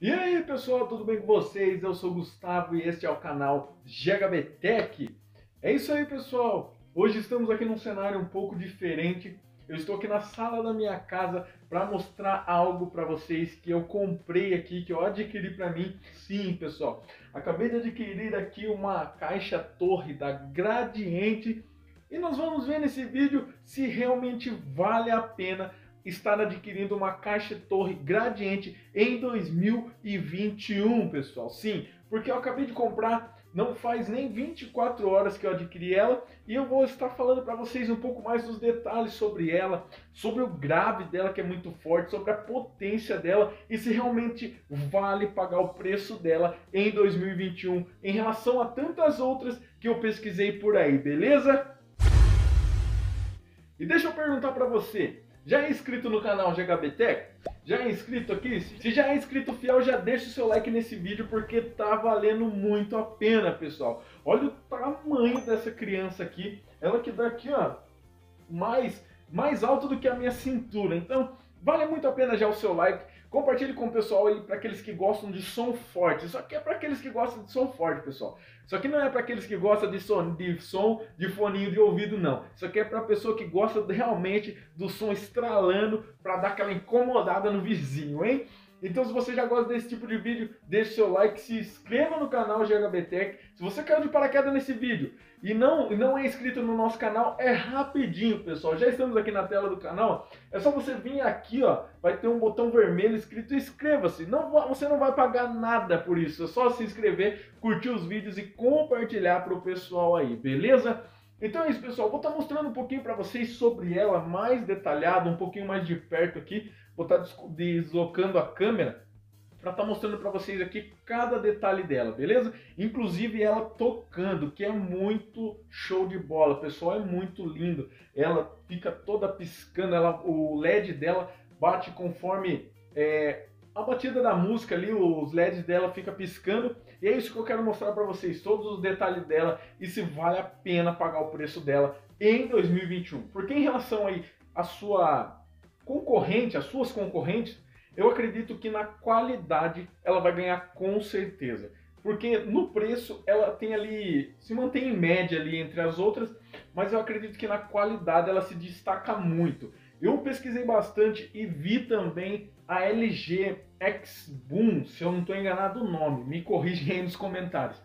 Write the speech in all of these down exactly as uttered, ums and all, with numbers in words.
E aí pessoal, tudo bem com vocês? Eu sou o Gustavo e este é o canal G H B Tech. É isso aí pessoal, hoje estamos aqui num cenário um pouco diferente. Eu estou aqui na sala da minha casa para mostrar algo para vocês que eu comprei aqui, que eu adquiri para mim. Sim pessoal, acabei de adquirir aqui uma caixa torre da Gradiente e nós vamos ver nesse vídeo se realmente vale a pena estar adquirindo uma caixa torre Gradiente em dois mil e vinte e um, pessoal. Sim, porque eu acabei de comprar, não faz nem vinte e quatro horas que eu adquiri ela, e eu vou estar falando para vocês um pouco mais dos detalhes sobre ela, sobre o grave dela, que é muito forte, sobre a potência dela e se realmente vale pagar o preço dela em dois mil e vinte e um em relação a tantas outras que eu pesquisei por aí, beleza? E deixa eu perguntar para você, já é inscrito no canal G H B Tech? Já é inscrito aqui? Se já é inscrito fiel, já deixa o seu like nesse vídeo porque tá valendo muito a pena, pessoal. Olha o tamanho dessa criança aqui. Ela que dá aqui, ó, mais, mais alto do que a minha cintura. Então, vale muito a pena já o seu like. Compartilhe com o pessoal aí, para aqueles que gostam de som forte. Isso aqui é para aqueles que gostam de som forte, pessoal. Isso aqui não é para aqueles que gostam de som, de som, de foninho de ouvido, não. Isso aqui é para a pessoa que gosta realmente do som estralando, para dar aquela incomodada no vizinho, hein? Então, se você já gosta desse tipo de vídeo, deixe seu like, se inscreva no canal G H B Tech. Se você caiu de paraquedas nesse vídeo e não, não é inscrito no nosso canal, é rapidinho, pessoal. Já estamos aqui na tela do canal. É só você vir aqui, ó, vai ter um botão vermelho escrito inscreva-se. Não, você não vai pagar nada por isso. É só se inscrever, curtir os vídeos e compartilhar para o pessoal aí, beleza? Então é isso, pessoal. Vou estar mostrando um pouquinho para vocês sobre ela, mais detalhado, um pouquinho mais de perto aqui. Vou estar deslocando a câmera para estar mostrando para vocês aqui cada detalhe dela, beleza? Inclusive ela tocando, que é muito show de bola, pessoal. É muito lindo. Ela fica toda piscando, ela, o L E D dela bate conforme é, a batida da música ali, os L E Ds dela fica piscando. E é isso que eu quero mostrar para vocês, todos os detalhes dela e se vale a pena pagar o preço dela em dois mil e vinte e um. Porque em relação aí à sua concorrente, as suas concorrentes, eu acredito que na qualidade ela vai ganhar com certeza. Porque no preço ela tem ali, se mantém em média ali entre as outras, mas eu acredito que na qualidade ela se destaca muito. Eu pesquisei bastante e vi também a L G X-Boom, se eu não estou enganado o nome, me corrigem aí nos comentários.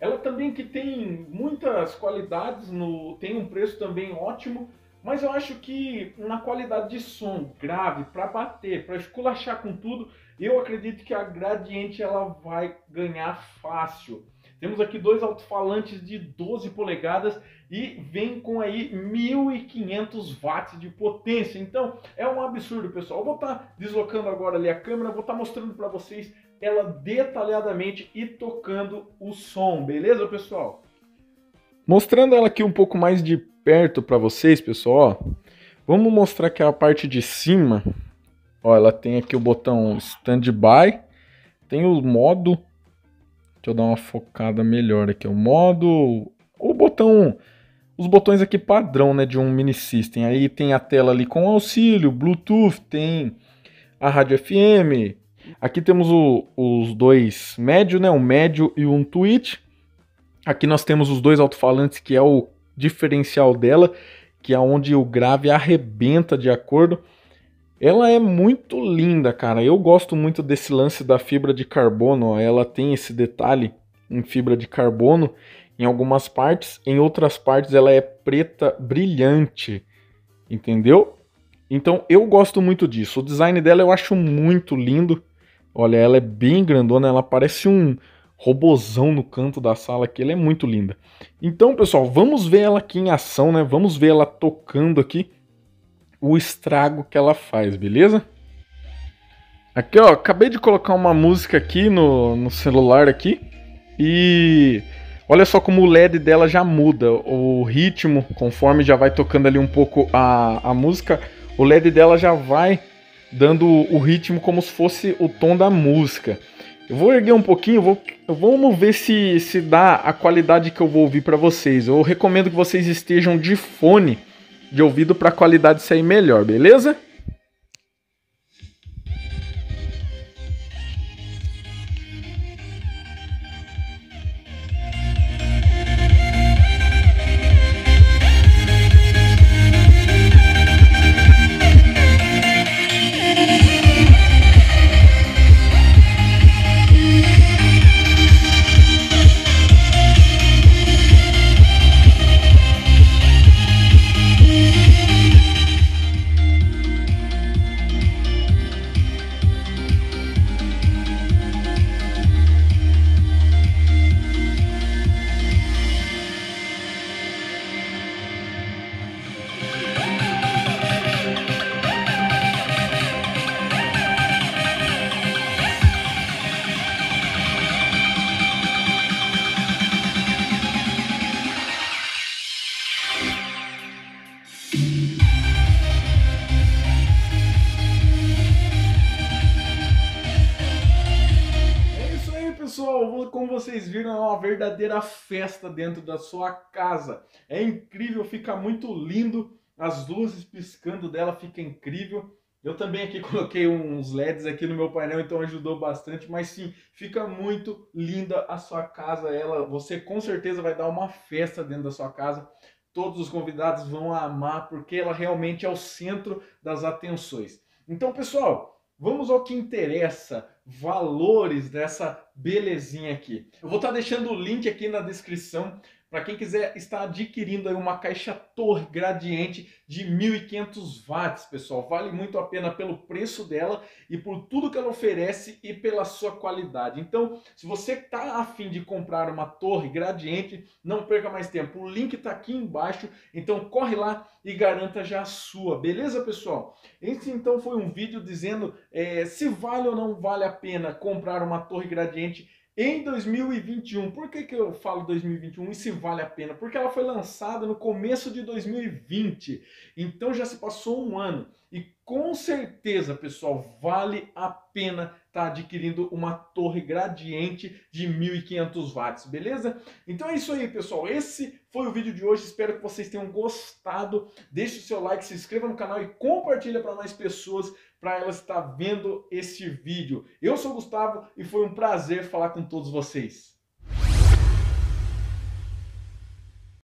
Ela também que tem muitas qualidades, no, tem um preço também ótimo, mas eu acho que na qualidade de som grave, para bater, para esculachar com tudo, eu acredito que a Gradiente ela vai ganhar fácil. Temos aqui dois alto-falantes de doze polegadas e vem com aí mil e quinhentos watts de potência. Então é um absurdo, pessoal. Eu vou estar deslocando agora ali a câmera, vou estar mostrando para vocês ela detalhadamente e tocando o som, beleza, pessoal? Mostrando ela aqui um pouco mais de perto para vocês, pessoal. Ó, vamos mostrar aqui a parte de cima. Ó, ela tem aqui o botão Standby, tem o modo. Deixa eu dar uma focada melhor aqui, o modo, o botão, os botões aqui padrão, né, de um mini system. Aí tem a tela ali com auxílio, Bluetooth, tem a rádio F M. Aqui temos o, os dois médios, né, um médio e um tweet. Aqui nós temos os dois alto-falantes, que é o diferencial dela, que é onde o grave arrebenta de acordo. Ela é muito linda, cara. Eu gosto muito desse lance da fibra de carbono, ó. Ela tem esse detalhe em fibra de carbono em algumas partes, em outras partes ela é preta brilhante, entendeu? Então eu gosto muito disso. O design dela eu acho muito lindo. Olha, ela é bem grandona, ela parece um robozão no canto da sala aqui, ela é muito linda. Então, pessoal, vamos ver ela aqui em ação, né? Vamos ver ela tocando aqui, o estrago que ela faz, beleza? Aqui, ó, acabei de colocar uma música aqui no, no celular aqui e olha só como o L E D dela já muda o ritmo, conforme já vai tocando ali um pouco a, a música, o L E D dela já vai dando o ritmo como se fosse o tom da música. Eu vou erguer um pouquinho, vou, vamos ver se, se dá a qualidade que eu vou ouvir para vocês. Eu recomendo que vocês estejam de fone de ouvido para a qualidade sair melhor, beleza? pessoal, como vocês viram, é uma verdadeira festa dentro da sua casa. É incrível, fica muito lindo, as luzes piscando dela fica incrível. Eu também aqui coloquei uns L E Ds aqui no meu painel, então ajudou bastante. Mas sim, fica muito linda a sua casa. Ela, você com certeza vai dar uma festa dentro da sua casa. Todos os convidados vão amar, porque ela realmente é o centro das atenções. Então, pessoal, vamos ao que interessa. Valores dessa belezinha aqui. Eu vou estar deixando o link aqui na descrição para quem quiser estar adquirindo aí uma caixa Torre Gradiente de mil e quinhentos watts, pessoal. Vale muito a pena pelo preço dela e por tudo que ela oferece e pela sua qualidade. Então, se você está a fim de comprar uma Torre Gradiente, não perca mais tempo. O link está aqui embaixo, então corre lá e garanta já a sua, beleza, pessoal? Esse, então, foi um vídeo dizendo é, se vale ou não vale a pena comprar uma Torre Gradiente em dois mil e vinte e um. Por que que eu falo dois mil e vinte e um e se vale a pena? Porque ela foi lançada no começo de dois mil e vinte, então já se passou um ano. E com certeza, pessoal, vale a pena estar adquirindo uma Torre Gradiente de mil e quinhentos watts, beleza? Então é isso aí, pessoal. Esse foi o vídeo de hoje. Espero que vocês tenham gostado. Deixe o seu like, se inscreva no canal e compartilha para mais pessoas, para elas estar vendo este vídeo. Eu sou o Gustavo e foi um prazer falar com todos vocês.